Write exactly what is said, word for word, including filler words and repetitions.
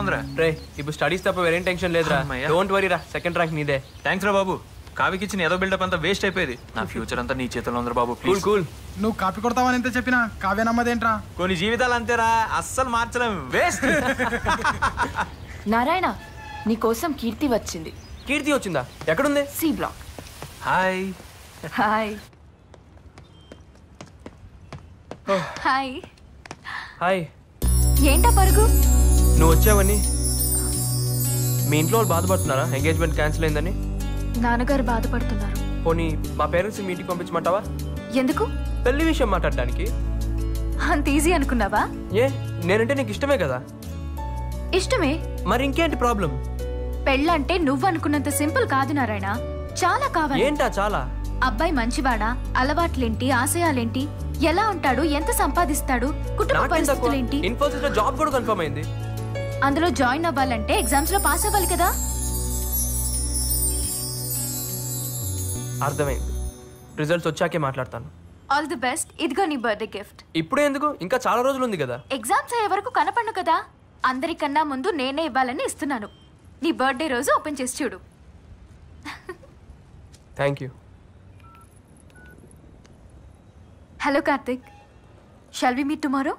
ఇప్పుడు స్టడీస్ తప్ప వేరేం టెన్షన్ లేదురా. డోంట్ వరీ రా, సెకండ్ ర్యాంక్ నీదే. థాంక్స్ రా బాబు. కాఫీకి ఇచ్చిన ఏదో బిల్డప్ అంతా వేస్ట్ అయిపోయింది. నా ఫ్యూచర్ అంతా నీ చేతిలో ఉందిరా బాబు. Cool cool. నువ్వు కాఫీ కొడతావని ఎంత చెప్పినా కావ్య నమ్మదేంట్రా. కొన్ని జీవితాలు అంతేరా, అస్సలు మార్చలేం. వేస్ట్. నారాయణ, నీ కోసం కీర్తి వచ్చింది. కీర్తి వచ్చిందా? ఎక్కడుంది? C block. Hi hi hi hi. ఏంటా పరుగు? నువ్వు వచ్చావని మీ ఇంట్లో వాళ్ళు బాధపడుతున్నారా? ఎంగేజ్మెంట్ క్యాన్సిల్ అయిందని నాన్నగారు బాధపడుతున్నారు. పోనీ మా పేరెంట్స్ మీ ఇంటికి పంపించమంటావా? ఎందుకు? పెళ్లి విషయం మాట్లాడడానికి. అంత ఈజీ అనుకున్నావా? ఏ, నేనంటే నీకు ఇష్టమే కదా. ఇష్టమే, మరి ఇంకేంటి ప్రాబ్లం? పెళ్ళంటే నువ్వు అనుకున్నంత సింపుల్ కాదు నారాయణ, చాలా కావాలి. ఏంటా చాలా? అబ్బాయి మంచివాడా, అలవాట్లేంటి, ఆశయాలేంటి, ఎలా ఉంటాడు, ఎంత సంపాదిస్తాడు, కుటుంబ పరిస్థితులు ఏంటి. ఇన్ఫోసిస్ లో జాబ్ కూడా కన్ఫర్మ్ అయింది. అందులో జాయిన్ అవ్వాలంటే ఎగ్జామ్స్ లో పాస్ అవ్వాలి కదా. అర్థమైంది, రిజల్ట్స్ వచ్చాకే మాట్లాడతాను. All the best. ఇదిగో నీ బర్త్డే గిఫ్ట్. ఇప్పుడే ఎందుకు, ఇంకా చాలా రోజులు ఉంది కదా. ఎగ్జామ్స్ అయ్యే వరకు కనపడను కదా. అందరికన్నా ముందు నేనే ఇవ్వాలని ఇస్తున్నాను. నీ బర్త్డే రోజు ఓపెన్ చేసి చూడు. Thank you. Hello Karthik, shall we meet tomorrow?